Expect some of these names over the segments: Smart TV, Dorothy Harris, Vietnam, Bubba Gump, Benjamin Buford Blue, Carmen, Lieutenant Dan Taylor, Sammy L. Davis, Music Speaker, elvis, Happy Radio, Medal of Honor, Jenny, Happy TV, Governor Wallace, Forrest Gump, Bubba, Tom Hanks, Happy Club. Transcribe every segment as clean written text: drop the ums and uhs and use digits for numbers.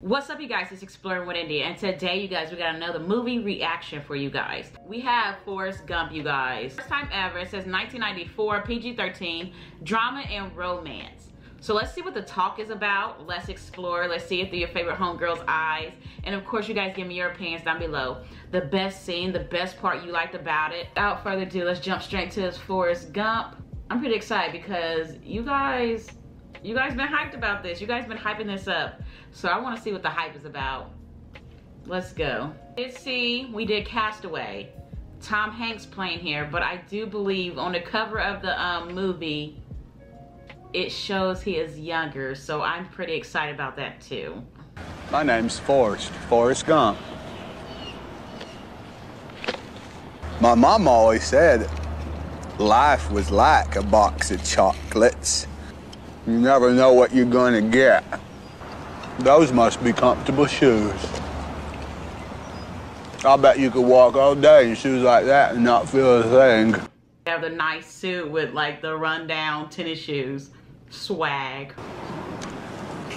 What's up, you guys? It's Exploring with India, and today, you guys, we got another movie reaction for you guys. We have Forrest Gump, you guys. First time ever. It says 1994, PG-13, drama and romance. So let's see what the talk is about. Let's explore. Let's see it through your favorite homegirl's eyes. And of course, you guys give me your opinions down below. The best scene, the best part you liked about it. Without further ado, let's jump straight to this Forrest Gump. I'm pretty excited because you guys been hyped about this. You guys been hyping this up. So I want to see what the hype is about. Let's go. Let's see, we did Castaway. Tom Hanks playing here, but I do believe on the cover of the movie, it shows he is younger. So I'm pretty excited about that too. My name's Forrest, Forrest Gump. My mom always said life was like a box of chocolates. You never know what you're gonna get. Those must be comfortable shoes. I bet you could walk all day in shoes like that and not feel a thing. They have the nice suit with like the rundown tennis shoes. Swag.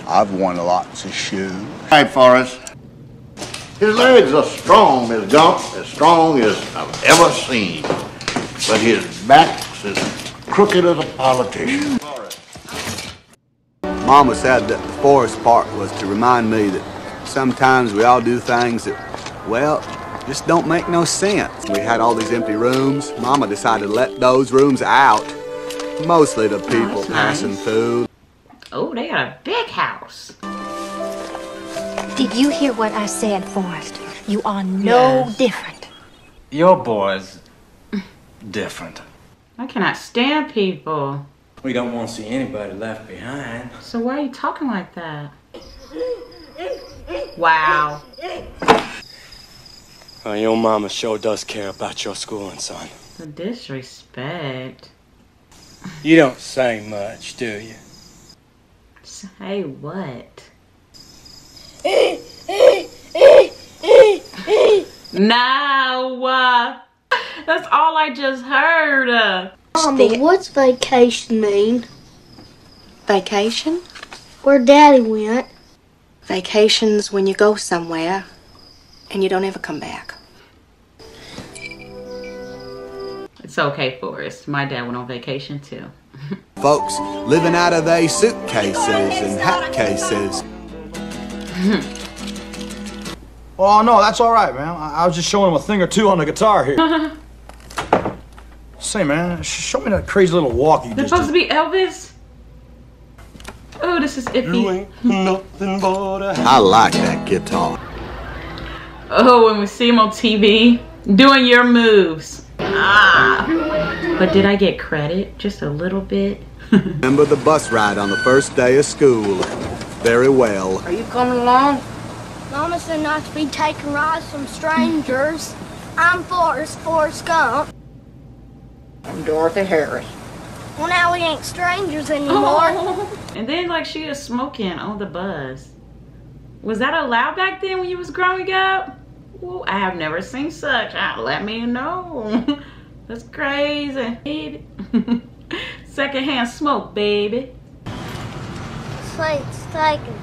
I've worn lots of shoes. Hey, Forrest. His legs are strong, as Gump, as strong as I've ever seen. But his back's as crooked as a politician. Mama said that the Forrest part was to remind me that sometimes we all do things that, well, just don't make no sense. We had all these empty rooms. Mama decided to let those rooms out, mostly to people passing food. Oh, they got a big house. Did you hear what I said, Forrest? You are no different. Your boy's different. I cannot stand people. We don't want to see anybody left behind. So why are you talking like that? Wow. Your mama sure does care about your schooling, son. The disrespect. You don't say much, do you? Say what? No! That's all I just heard. Mama, what's vacation mean? Vacation? Where Daddy went. Vacation's when you go somewhere and you don't ever come back. It's okay, Forrest. My dad went on vacation too. Folks living out of their suitcases and hat cases. Oh no, that's all right, man. I was just showing him a thing or two on the guitar here. Say, man, show me that crazy little walk you just did. Supposed to be Elvis? Oh, this is iffy. You ain't nothing but a... I like that guitar. Oh, when we see him on TV, doing your moves. Ah. But did I get credit? Just a little bit? Remember the bus ride on the first day of school. Very well. Are you coming along? Mama said not to be taking rides from strangers. I'm Forrest Gump. I'm Dorothy Harris. Well, now we ain't strangers anymore. Oh. And then, like, she is smoking on the bus. Was that allowed back then when you was growing up? Ooh, I have never seen such. Let me know. That's crazy. Secondhand smoke, baby. Slate's taken.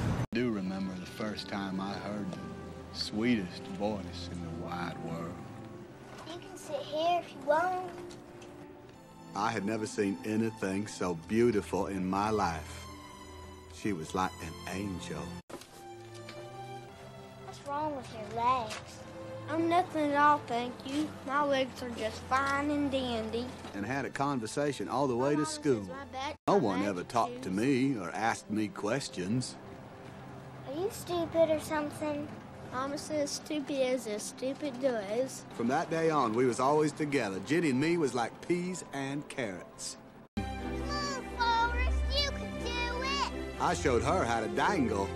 I do remember the first time I heard the sweetest voice in the wide world. Sit here if you want. I had never seen anything so beautiful in my life. She was like an angel. What's wrong with your legs? I'm nothing at all, thank you. My legs are just fine and dandy. And had a conversation all the way to school. No one ever talked to me or asked me questions. Are you stupid or something? Mama says stupid is as stupid does. From that day on, we was always together. Jenny and me was like peas and carrots. Come on, Forrest, you can do it. I showed her how to dangle.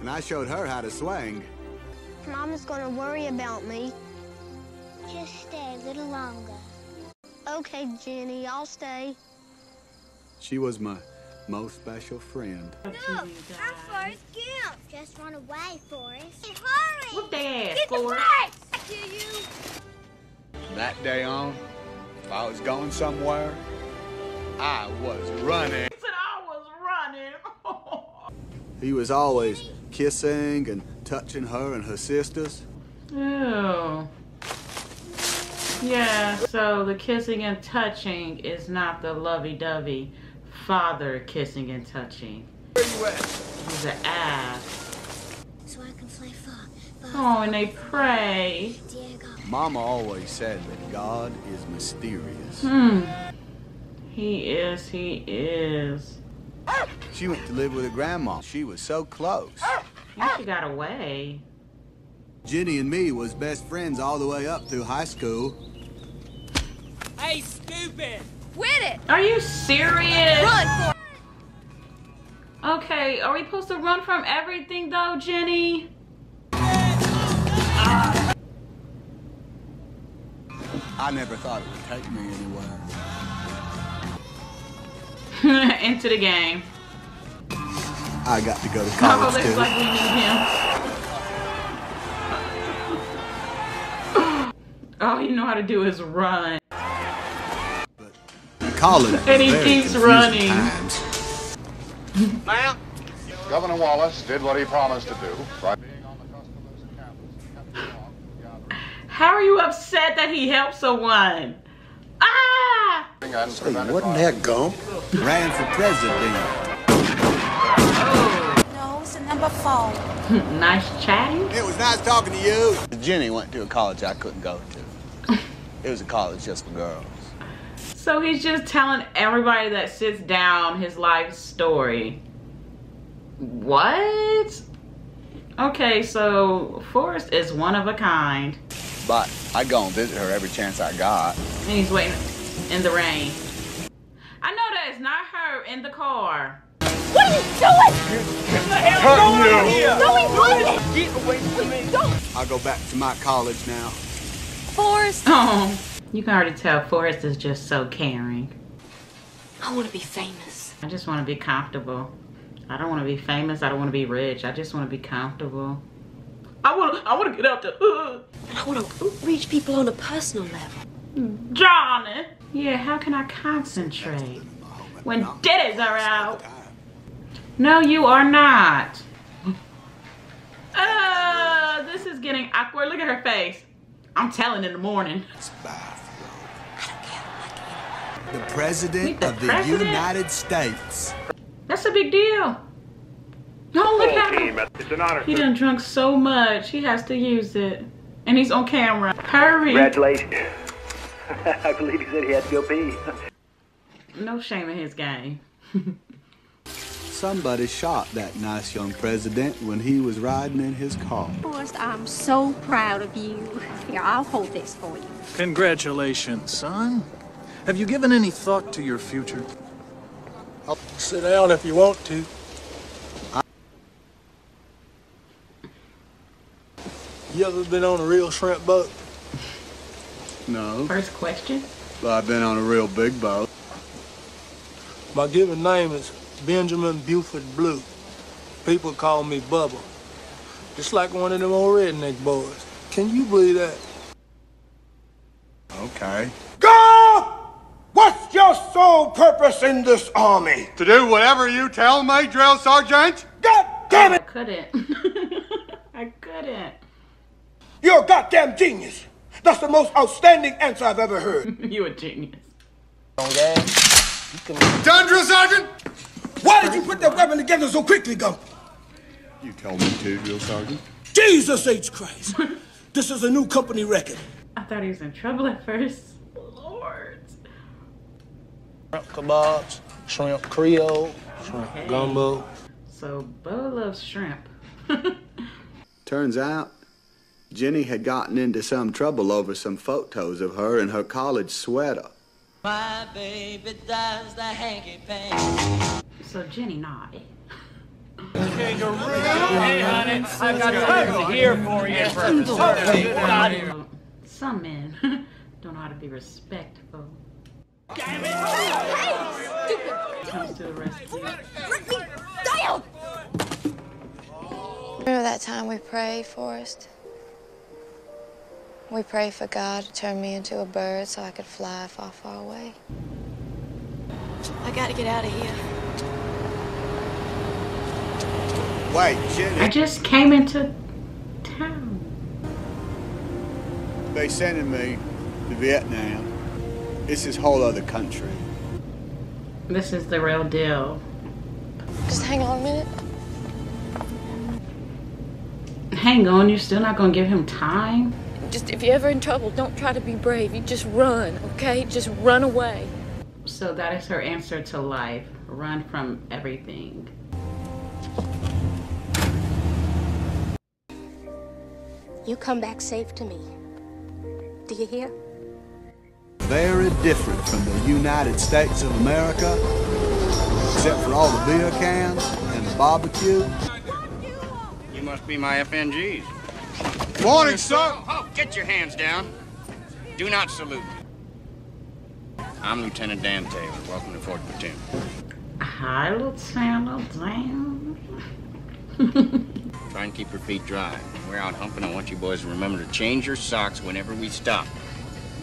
And I showed her how to swing. Mama's gonna worry about me. Just stay a little longer. Okay, Jenny, I'll stay. She was my most special friend. Look, I'm Forrest Gump. Just run away, Forrest. Hey, hurry! Whoop that ass, Forrest. I kill you. From that day on, if I was going somewhere, I was running. He said I was running. He was always kissing and touching her and her sisters. Ew. Yeah, so the kissing and touching is not the lovey-dovey father kissing and touching. Where you at? He's an ass. So I can play far. Oh, and they pray. Mama always said that God is mysterious. Hmm. He is, he is. She went to live with her grandma. She was so close. And she got away. Jenny and me was best friends all the way up through high school. Hey, stupid! With it! Are you serious? Run for— okay, are we supposed to run from everything though, Jenny? I never thought it would take me anywhere. Into the game. I got to go to college too. Looks like we need him. All you know how to do is run. And he keeps running. Ma'am, Governor Wallace did what he promised to do. Right? How are you upset that he helped someone? Ah! Say, wasn't that Gump? Ran for president. Number 4. Nice chatting. It was nice talking to you. Jenny went to a college I couldn't go to. It was a college just for girls. So he's just telling everybody that sits down his life story. What? Okay, so Forrest is one of a kind. But I go and visit her every chance I got. And he's waiting in the rain. I know that it's not her in the car. What are you doing? What the hell is going on here? No, he wasn't. Get away from me. Don't. I'll go back to my college now. Forrest. Oh, you can already tell Forrest is just so caring. I want to be famous. I just want to be comfortable. I don't want to be famous. I don't want to be rich. I just want to be comfortable. I want to get out the hood. I want to reach people on a personal level. Johnny. Yeah, how can I concentrate when ditties are out? No, you are not. This is getting awkward. Look at her face. I'm telling in the morning. The president of the United States. That's a big deal. Don't look at him. It's an honor. He done drunk so much. He has to use it. And he's on camera. Hurry. Congratulations. I believe he said he had to go pee. No shame in his game. Somebody shot that nice young president when he was riding in his car. Forrest, I'm so proud of you. Here, I'll hold this for you. Congratulations, son. Have you given any thought to your future? I'll sit down if you want to. You ever been on a real shrimp boat? No. First question? Well, I've been on a real big boat. My given name is Benjamin Buford Blue. People call me Bubba. Just like one of them old redneck boys. Can you believe that? Okay. Girl! What's your sole purpose in this army? To do whatever you tell me, Drill Sergeant? God damn it! I couldn't. I couldn't. You're a goddamn genius. That's the most outstanding answer I've ever heard. You a genius. Okay. Done, Drill Sergeant! Why did you put that weapon together so quickly, Gump? You told me to, Drill Sergeant. Jesus H. Christ! This is a new company record. I thought he was in trouble at first. Lord. Shrimp kebabs, shrimp creole, shrimp gumbo. So, Bo loves shrimp. Turns out, Jenny had gotten into some trouble over some photos of her in her college sweater. My baby does the hanky panky. So Jenny nodded. Kangaroo! Hey, honey, I've got something here for you for— some men don't know how to be respectful. Damn it! Hey, stupid! Let me down! Remember that time we prayed, Forrest? We prayed for God to turn me into a bird so I could fly far, far away. I gotta get out of here. Wait, Jenny. I just came into town. They sending me to Vietnam. It's this whole other country. This is the real deal. Just hang on a minute. Hang on, you're still not gonna give him time? Just if you're ever in trouble, don't try to be brave. You just run, okay? Just run away. So that is her answer to life. Run from everything. You come back safe to me. Do you hear? Very different from the United States of America, except for all the beer cans and the barbecue. You must be my FNGs. Morning, sir! Oh, get your hands down. Do not salute me. I'm Lieutenant Dan Taylor. Welcome to Fort Platoon. Hi, Lieutenant Dan. Try and keep your feet dry. We're out humping. I want you boys to remember to change your socks whenever we stop.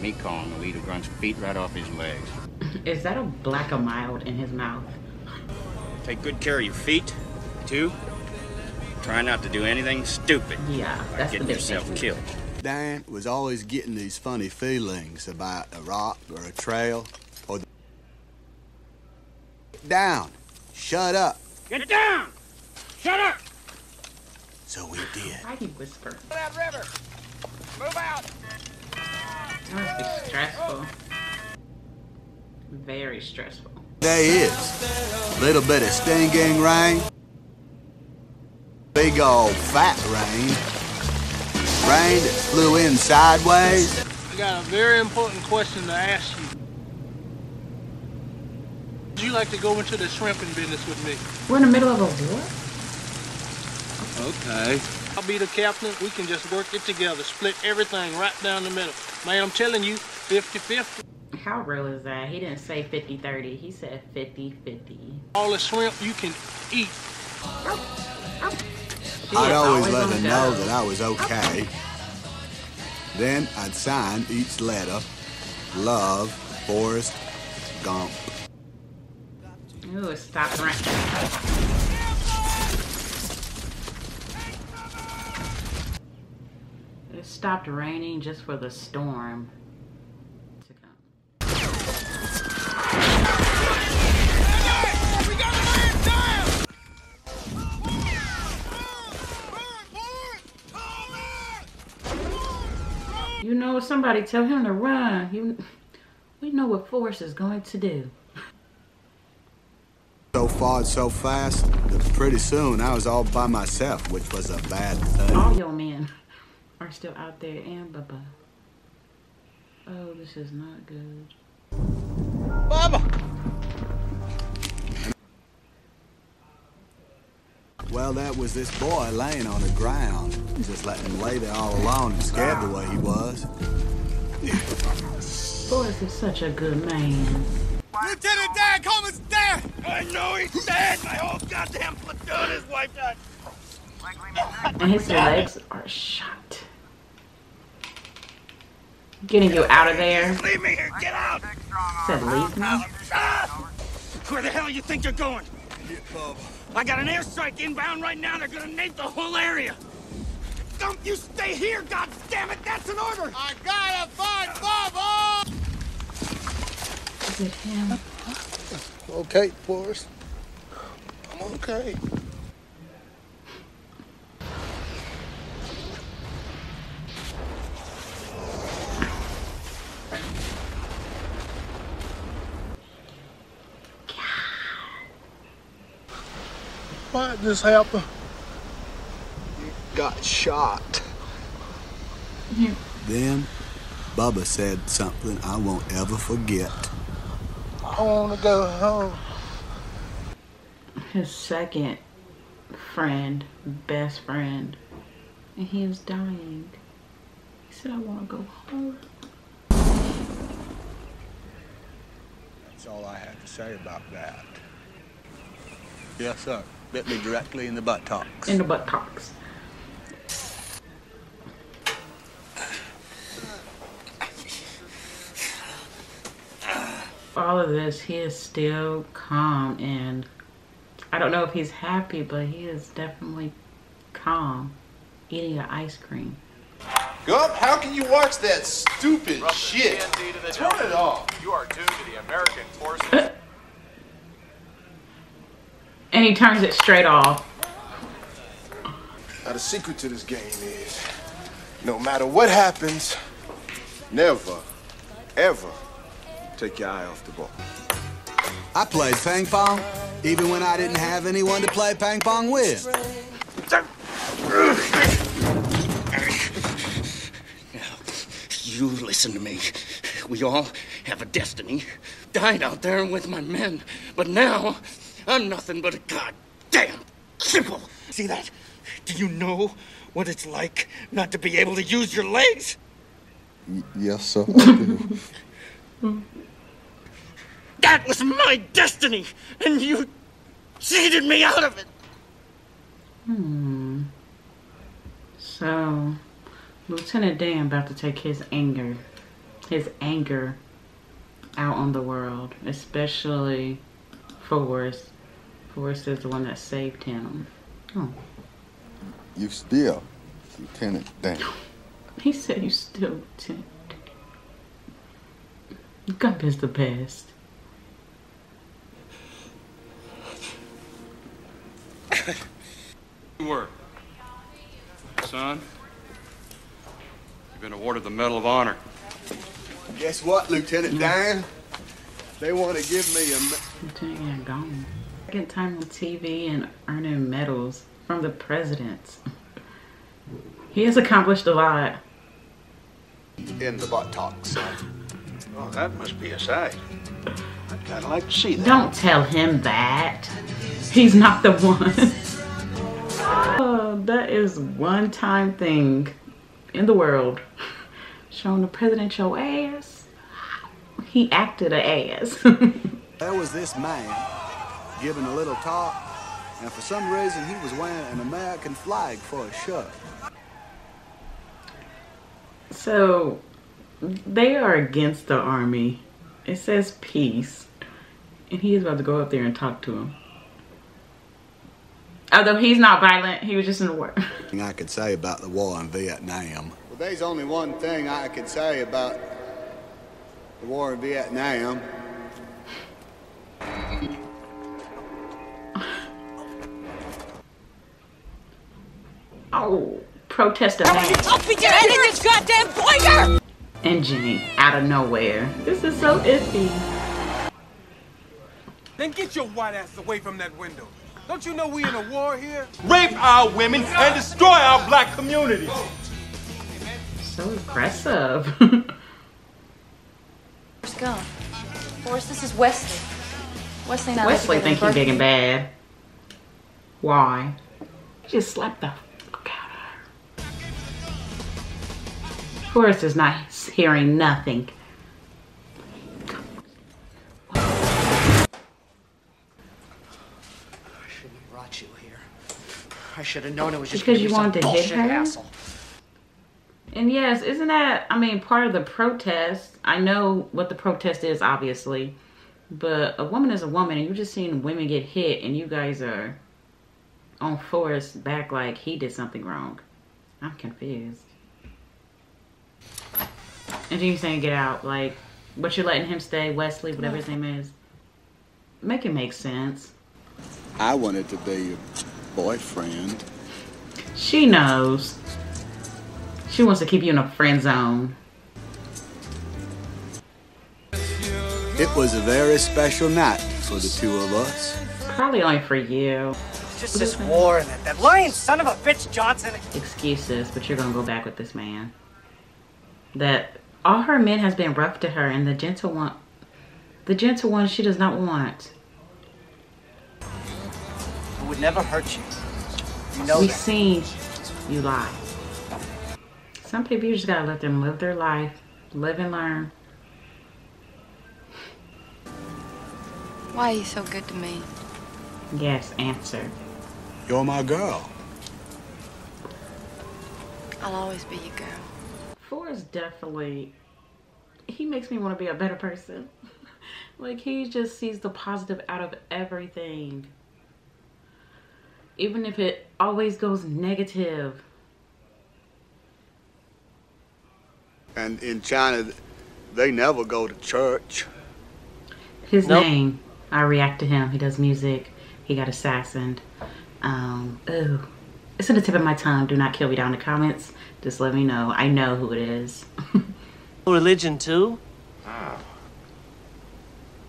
Me calling the leader grunts feet right off his legs. Is that a black-a-mild in his mouth? Take good care of your feet, too. Try not to do anything stupid. Yeah, that's the big thing. Getting yourself killed. Dan was always getting these funny feelings about a rock or a trail or the... Get down. Shut up. Get down. Shut up. So we did. I can whisper. Move out, river. Move out. That must be stressful. Very stressful. There is. Little bit of stinging rain. Big old fat rain. Rain that flew in sideways. I got a very important question to ask you. Would you like to go into the shrimping business with me? We're in the middle of a war? Okay. I'll be the captain. We can just work it together. Split everything right down the middle. Man, I'm telling you, 50-50. How real is that? He didn't say 50-30. He said 50-50. All the shrimp you can eat. I'd always let her know that I was okay. Then I'd sign each letter. Love, Forrest Gump. Ooh, it stopped right. It stopped raining just for the storm to come. You know, somebody tell him to run. We know what Forrest is going to do. So far and so fast that pretty soon I was all by myself, which was a bad thing. All your men are still out there and Bubba. Oh, this is not good. Bubba! Well, that was this boy laying on the ground. Just letting him lay there all alone and scared the way he was. Forrest is such a good man. Lieutenant Dan, Coleman's dead! I know he's dead! My whole goddamn platoon is wiped out! And his legs are shot. Getting you out of there. Leave me here! Get out! Said leave me? Where the hell you think you're going? I got an airstrike inbound right now. They're gonna nade the whole area. Don't you stay here, goddammit! That's an order! I gotta find Bubba! Is it him? Okay, Forrest. I'm okay. What just happened? You got shot. Yeah. Then Bubba said something I won't ever forget. I want to go home. His second friend, best friend, and he was dying. He said, I want to go home. That's all I have to say about that. Yes, sir. Bit me directly in the buttocks. In the buttocks. All of this, he is still calm and I don't know if he's happy, but he is definitely calm, eating an ice cream. Gump, how can you watch that stupid shit? Turn it off. You are due to the American forces. And he turns it straight off. Now the secret to this game is, no matter what happens, never, ever take your eye off the ball. I played ping pong, even when I didn't have anyone to play ping pong with. You listen to me. We all have a destiny. Died out there with my men, but now I'm nothing but a goddamn cripple. See that? Do you know what it's like not to be able to use your legs? Yes, sir, I do. That was my destiny, and you cheated me out of it. So, Lieutenant Dan about to take his anger out on the world, especially Forrest. Forrest is the one that saved him. Oh. You still Lieutenant Dan. He said you still Lieutenant Dan. Gump is the best. You were, son. You've been awarded the Medal of Honor. Guess what, Lieutenant Dan? They want to give me a Lieutenant Dan gone. Second time on TV and earning medals from the presidents. He has accomplished a lot. In the buttocks. Oh, that must be a sight. I'd kind of like to see that. Don't tell him that. He's not the one. Oh, that is one time thing in the world. Showing the president your ass. He acted an ass. There was this man giving a little talk, and for some reason he was wearing an American flag for a shirt. So they are against the army. It says peace, and he is about to go up there and talk to him. Although he's not violent, he was just in the war. I could say about the war in Vietnam. Well, there's only one thing I could say about the war in Vietnam. Oh, protest of that. I'll beat your head in this goddamn boiler! And Jenny, out of nowhere. This is so iffy. Then get your white ass away from that window. Don't you know we in a war here? Rape our women and destroy our black communities. So aggressive. Forrest Gump. Forrest, this is Wesley. Wesley now. Wesley think he's big and bad. Why? He just slapped the fuck out of her. Forrest is not hearing nothing. I should have known it was just because you wanted to hit her. Asshole. And yes, isn't that, I mean, part of the protest? I know what the protest is, obviously, but a woman is a woman, and you're just seeing women get hit, and you guys are on Forrest's back like he did something wrong. I'm confused. And you saying get out, like, but you're letting him stay, Wesley, whatever his name is. Make it make sense. I wanted to be you. Boyfriend. She knows. She wants to keep you in a friend zone. It was a very special night for the two of us. Probably only for you. It's just this war and that lying son of a bitch Johnson. Excuses, but you're gonna go back with this man. That all her men has been rough to her, and the gentle one she does not want. Would never hurt you. You know we've seen you lie. Some people you just gotta let them live their life, live and learn. Why are you so good to me? Yes, answer. You're my girl. I'll always be your girl. Forrest definitely, he makes me want to be a better person. Like he just sees the positive out of everything. even if it always goes negative. And in China, they never go to church. His name, I react to him. He does music. He got assassinated. Oh, it's on the tip of my tongue. Do not kill me down in the comments. Just let me know. I know who it is. Religion too? Wow.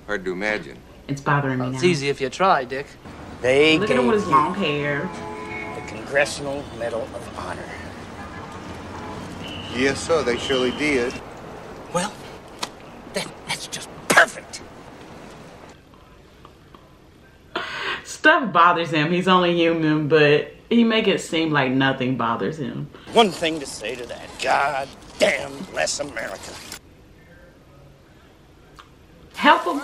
Hard to imagine. It's bothering me now. It's easy if you try, Dick. They Look at him with his long hair. The Congressional Medal of Honor. Yes, sir, they surely did. Well, that's just perfect. Stuff bothers him. He's only human, but he make it seem like nothing bothers him. One thing to say to that. God damn bless America. Help him.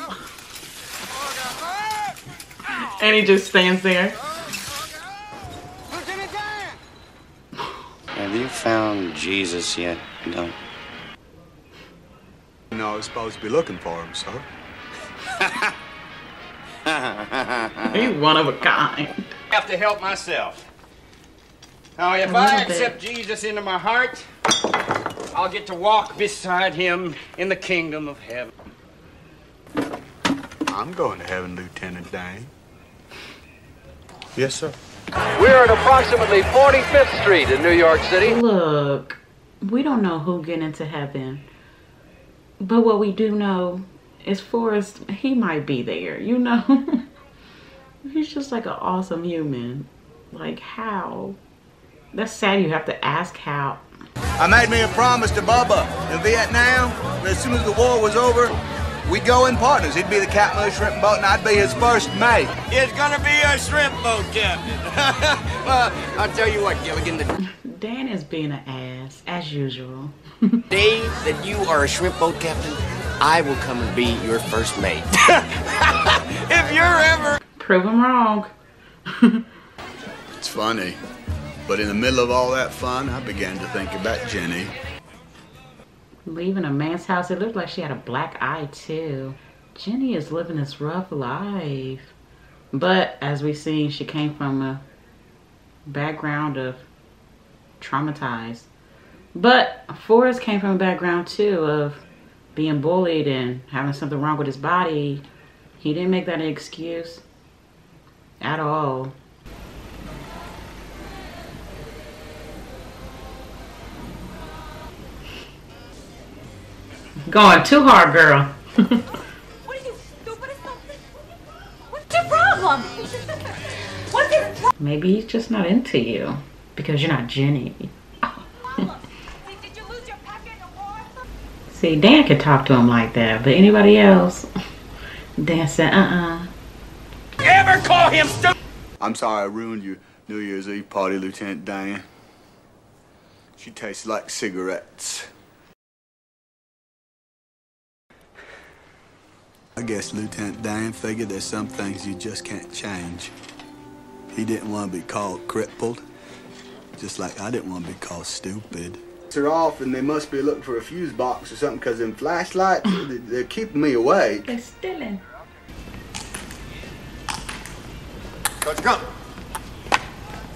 And he just stands there. Have you found Jesus yet? No. No, I was supposed to be looking for him, sir. He's one of a kind. I have to help myself. Now, if I accept Jesus into my heart, I'll get to walk beside him in the kingdom of heaven. I'm going to heaven, Lieutenant Dan. Yes, sir. We're at approximately 45th Street in New York City. Look, we don't know who get into heaven. But what we do know is Forrest, he might be there, you know? He's just like an awesome human. Like, how? That's sad you have to ask how. I made me a promise to Bubba in Vietnam that as soon as the war was over, we'd go in partners. He'd be the captain of the shrimp boat, and I'd be his first mate. It's gonna be a shrimp boat, Captain. I'll tell you what, Gilligan. Dan is being an ass, as usual. Day that you are a shrimp boat, Captain, I will come and be your first mate. If you're ever... Prove him wrong. It's funny, but in the middle of all that fun, I began to think about Jenny. Leaving a man's house. It looked like she had a black eye too. Jenny is living this rough life. But as we've seen, she came from a background of traumatized. But Forrest came from a background too of being bullied and having something wrong with his body. He didn't make that an excuse at all. Going too hard, girl. What are you, stupid or something? What's your problem? What's your problem? Maybe he's just not into you because you're not Jenny. Did you lose your packet in the war? See, Dan could talk to him like that, but anybody else? Dan said, Ever call him stupid? I'm sorry I ruined your New Year's Eve party, Lieutenant Dan. She tastes like cigarettes. I guess Lieutenant Dan figured there's some things you just can't change. He didn't want to be called crippled, just like I didn't want to be called stupid. They're off and they must be looking for a fuse box or something because them flashlights, they're keeping me awake. They're stealing. Coach Gump.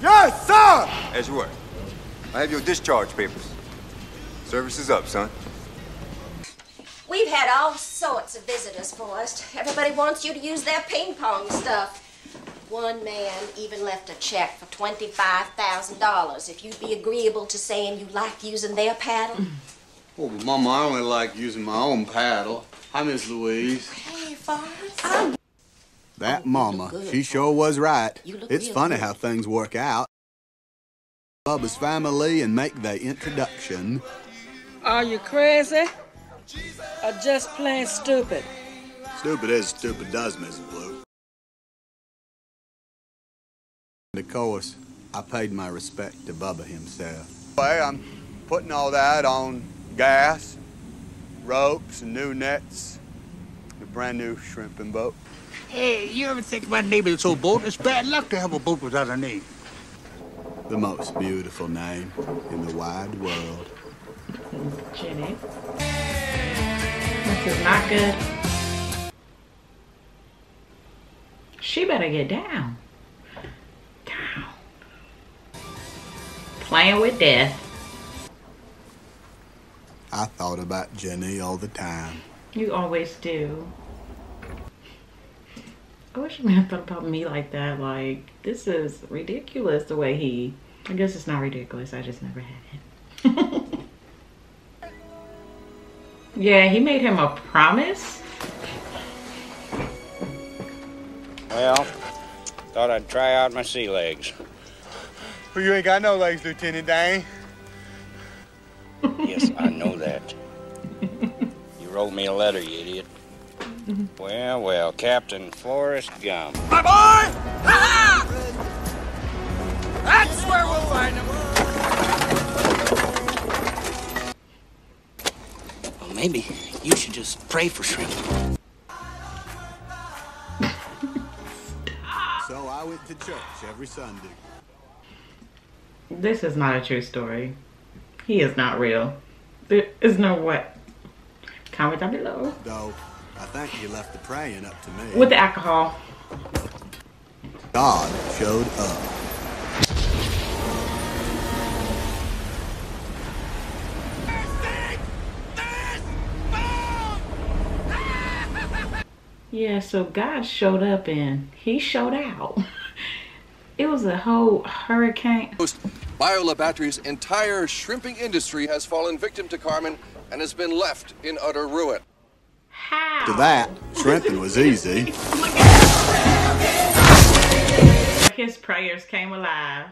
Yes, sir! As you were. I have your discharge papers. Service is up, son. We've had all sorts of visitors, Forrest. Everybody wants you to use their ping pong stuff. One man even left a check for $25,000 if you'd be agreeable to saying you like using their paddle. Oh, but Mama, I only like using my own paddle. Hi, Miss Louise. Hey, Forrest. That Mama, she sure was right. It's funny how things work out. Bubba's family and make their introduction. Are you crazy? Or just plain stupid. Stupid as stupid does, Mrs. Blue. And of course, I paid my respect to Bubba himself. Well, I'm putting all that on gas, ropes, and new nets, a brand new shrimping boat. Hey, you ever think about naming this old boat? It's bad luck to have a boat without a name. The most beautiful name in the wide world. Jenny. This is not good. She better get down. playing with death. I thought about Jenny all the time. You always do. I wish you had thought about me like that. Like, this is ridiculous the way he... I guess it's not ridiculous. I just never had it. Yeah, he made him a promise. Well, thought I'd try out my sea legs. Well, you ain't got no legs, Lieutenant Dan. Yes, I know that. You wrote me a letter, you idiot. Well, well, Captain Forrest Gump. My boy! Ha-ha! That's where we'll find him. Well, maybe you should just pray for shrimp. So I went to church every Sunday. This is not a true story. He is not real. There is no way. Comment down below. Though, I think you left the praying up to me. With the alcohol. God showed up. Yeah, so God showed up and he showed out. It was a whole hurricane. BioLabattery's entire shrimping industry has fallen victim to Carmen and has been left in utter ruin. How? To that, shrimping was easy. His prayers came alive.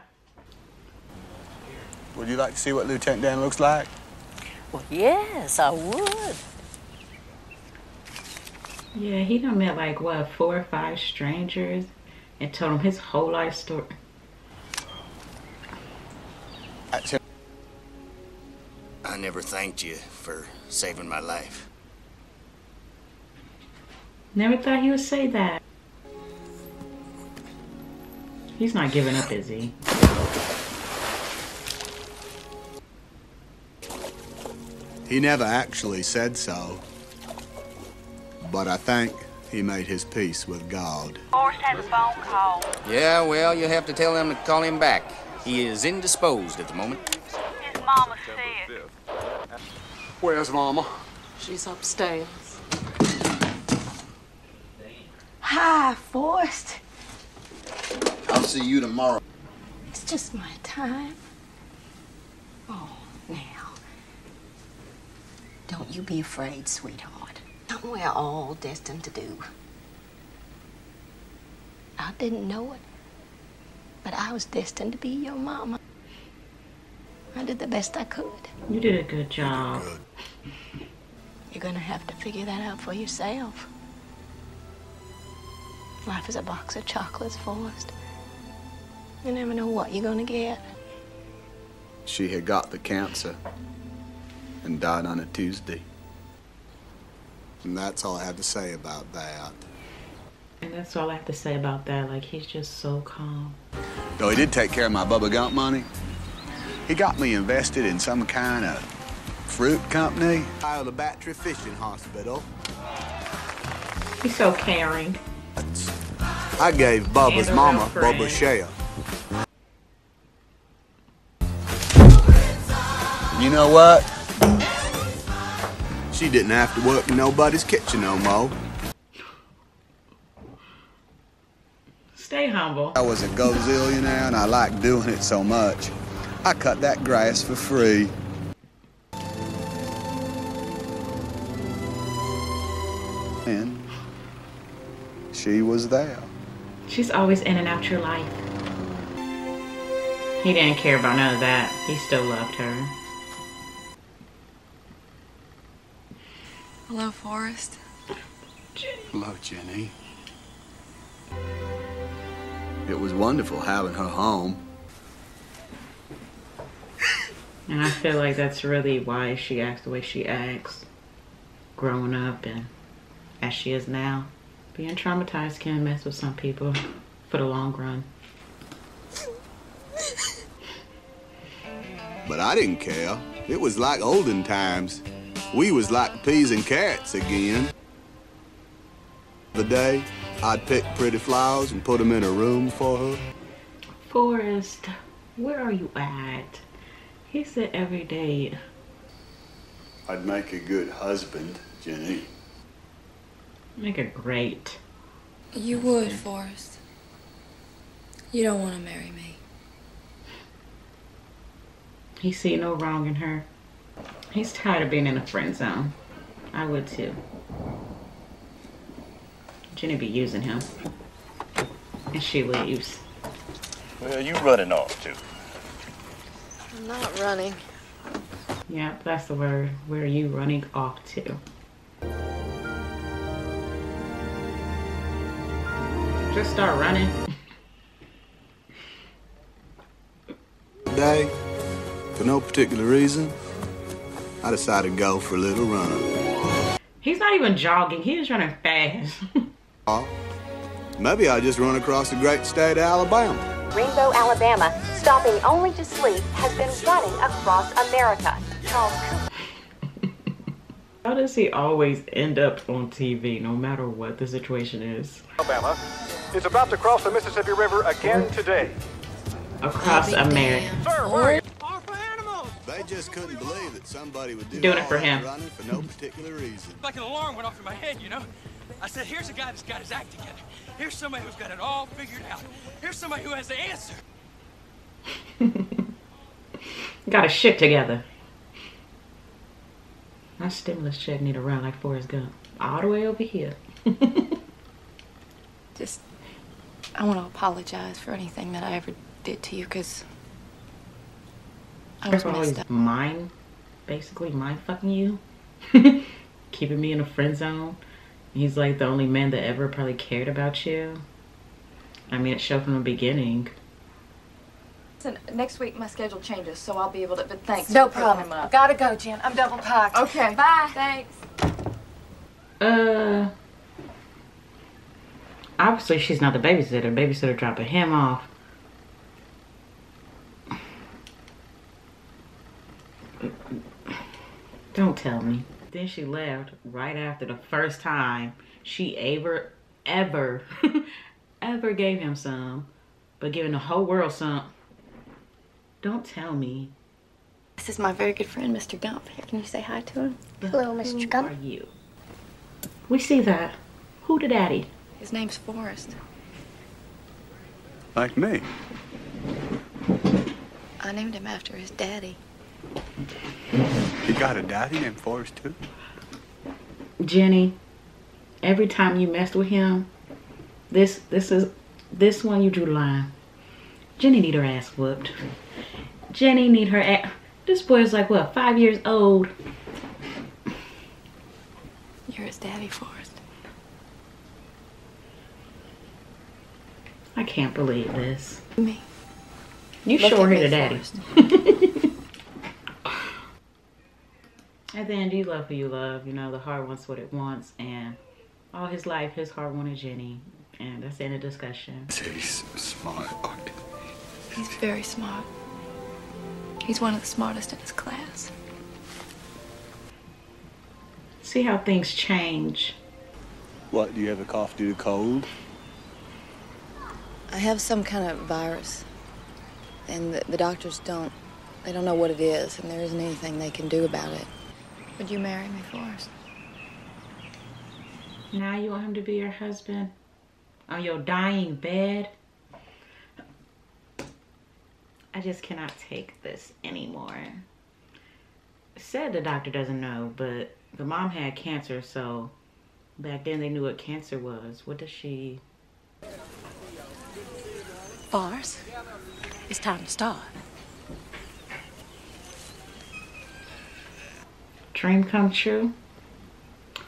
Would you like to see what Lieutenant Dan looks like? Well, yes, I would. Yeah, he done met like, what, 4 or 5 strangers and told them his whole life story. I never thanked you for saving my life. Never thought he would say that. He's not giving up, is he? He never actually said so, but I think he made his peace with God. Forrest had a phone call. Yeah, well, you'll have to tell him to call him back. He is indisposed at the moment. His mama's sick. Where's Mama? She's upstairs. Hi, Forrest. I'll see you tomorrow. It's just my time. Oh, now. Don't you be afraid, sweetheart. Something we're all destined to do. I didn't know it, but I was destined to be your mama. I did the best I could. You did a good job. You're gonna have to figure that out for yourself. Life is a box of chocolates, Forrest. You never know what you're gonna get. She had got the cancer and died on a Tuesday. And that's all I have to say about that. And that's all I have to say about that. Like, he's just so calm. Though he did take care of my Bubba Gump money. He got me invested in some kind of fruit company. BioLabattery Fishing Hospital. He's so caring. I gave Bubba's mama Bubba's share. You know what? She didn't have to work in nobody's kitchen no more. Stay humble. I was a gazillionaire and I liked doing it so much. I cut that grass for free. And she was there. She's always in and out your life. He didn't care about none of that. He still loved her. Hello, Forrest. Jenny. Hello, Jenny. It was wonderful having her home. And I feel like that's really why she acts the way she acts, growing up and as she is now. Being traumatized can mess with some people for the long run. But I didn't care. It was like olden times. We was like peas and carrots again. The day, I'd pick pretty flowers and put them in a room for her. Forrest. Where are you at? He said every day. I'd make a good husband, Jenny. Make a great. You would, Forrest. You don't want to marry me. He see no wrong in her. He's tired of being in a friend zone. I would too. Jenny be using him. And she leaves. Where are you running off to? I'm not running. Yeah, that's the word. Where are you running off to? Just start running. Today, for no particular reason, I decided to go for a little run. He's not even jogging. He is running fast. Maybe I'll just run across the great state of Alabama. Greenbow, Alabama, stopping only to sleep, has been running across America. Charles How does he always end up on TV, no matter what the situation is? Alabama is about to cross the Mississippi River again today. Across America. Sir, hurry. They just couldn't believe that somebody would do it for him. Running for no particular reason. Like an alarm went off in my head, you know? I said, here's a guy that's got his act together. Here's somebody who's got it all figured out. Here's somebody who has the answer. Got his shit together. My stimulus check need to run like Forrest Gump. All the way over here. Just, I want to apologize for anything that I ever did to you, because I was messed up. Basically fucking you. Keeping me in a friend zone. He's like the only man that ever probably cared about you. I mean, it showed from the beginning. Listen, next week my schedule changes, so I'll be able to, but thanks. No problem. Gotta go, Jen. I'm double packed. Okay. Bye. Thanks. Obviously she's not the babysitter. Babysitter dropping him off. Don't tell me. Then she left right after the first time she ever gave him some, but giving the whole world some. Don't tell me. This is my very good friend, Mr. Gump. Here, can you say hi to him? Hello, Mr. Gump. Who are you? We see that. Who the daddy? His name's Forrest. Like me. I named him after his daddy. You got a daddy named Forrest too? Jenny, every time you messed with him, this one you drew the line. Jenny need her ass whooped. Jenny need her ass. This boy is like what, 5 years old? You're his daddy, Forrest. I can't believe this. Me. You sure he's a daddy. At the end, you love who you love. You know, the heart wants what it wants, and all his life, his heart wanted Jenny. And that's the end of discussion. He's smart. He's very smart. He's one of the smartest in his class. See how things change. What, do you ever cough due to cold? I have some kind of virus, and the doctors don't know what it is, and there isn't anything they can do about it. Would you marry me, Forrest? Now you want him to be your husband? On your dying bed? I just cannot take this anymore. Said the doctor doesn't know, but the mom had cancer, so back then they knew what cancer was. What does she... Forrest, it's time to start. Dream come true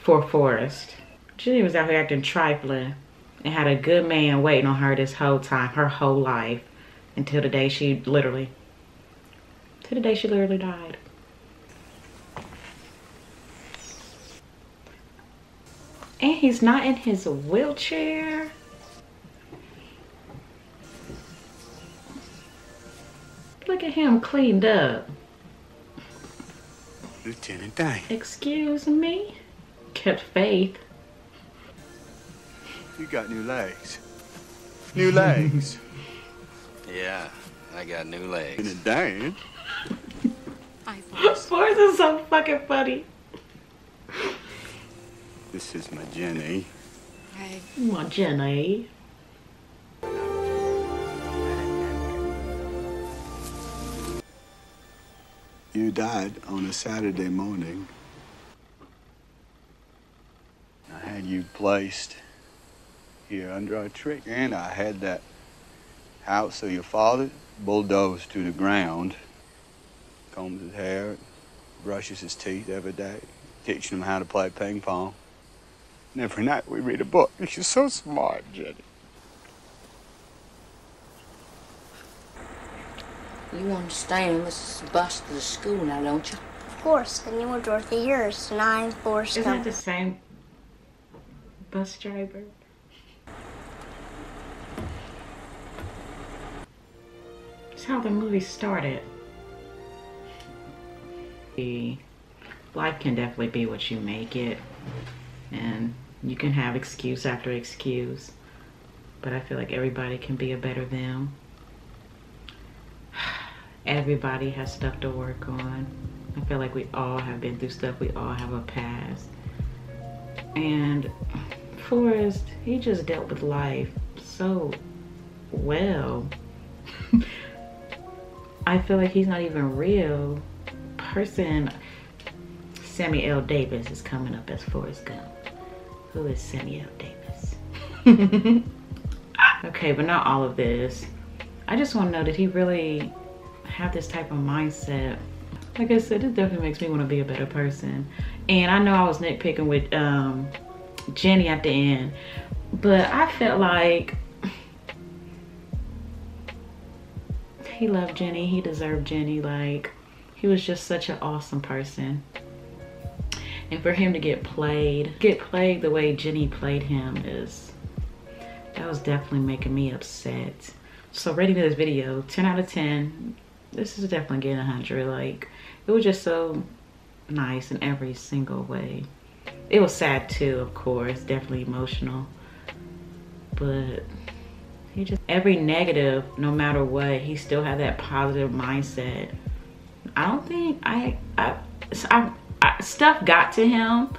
for Forrest. Jenny was out here acting trifling and had a good man waiting on her this whole time, her whole life, until the day she literally, died. And he's not in his wheelchair. Look at him cleaned up. Lieutenant Dan. Excuse me? Kept faith. You got new legs. New legs? Yeah, I I got new legs. Damn. Forrest is so fucking funny. This is my Jenny. Hey. My Jenny. You died on a Saturday morning. I had you placed here under a tree, and I had that house of your father bulldozed to the ground. Combs his hair, brushes his teeth every day, teaching him how to play ping pong. And every night we read a book. She's so smart, Jenny. You understand this is the bus to the school now, don't you? Of course, and you were Dorothy Harris, and I'm Forrest Gump. Isn't that the same bus driver? That's how the movie started. Life can definitely be what you make it, and you can have excuse after excuse, but I feel like everybody can be a better them. Everybody has stuff to work on. I feel like we all have been through stuff, we all have a past. And Forrest, he just dealt with life so well. I feel like he's not even a real person. Sammy L. Davis is coming up as Forrest Gump. Who is Sammy L. Davis? Okay, but not all of this. I just want to know, did he really have this type of mindset? Like I said, it definitely makes me want to be a better person. And I know I was nitpicking with Jenny at the end, but I felt like he loved Jenny, he deserved Jenny. Like, he was just such an awesome person. And for him to get played the way Jenny played him, is, that was definitely making me upset. So rating this video, 10 out of 10. This is definitely getting 100. Like, it was just so nice in every single way. It was sad too, of course, definitely emotional. But he just, every negative, no matter what, he still had that positive mindset. I don't think stuff got to him.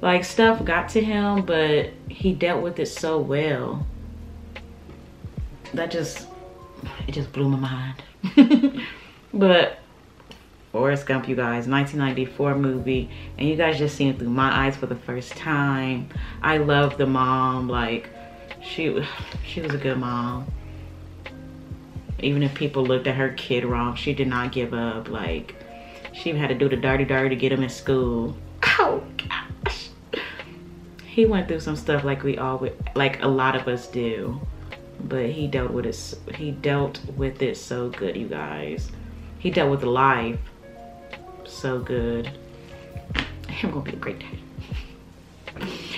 Like, stuff got to him, but he dealt with it so well. That just, it just blew my mind. But Forrest Gump, you guys, 1994 movie, and you guys just seen it through my eyes for the first time. I love the mom. Like, she was a good mom. Even if people looked at her kid wrong, she did not give up. Like, she had to do the dirty to get him in school. Oh gosh, he went through some stuff like we all, like a lot of us do. But he dealt with it. He dealt with it so good, you guys. He dealt with life so good. I'm gonna be a great dad.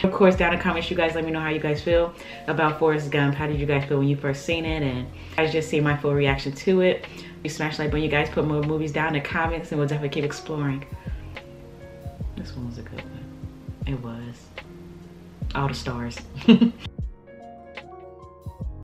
Of course, down in the comments, you guys, let me know how you guys feel about Forrest Gump. How did you guys feel when you first seen it? And I just see my full reaction to it. You smash like button. You guys put more movies down in the comments, and we'll definitely keep exploring. This one was a good one. It was all the stars.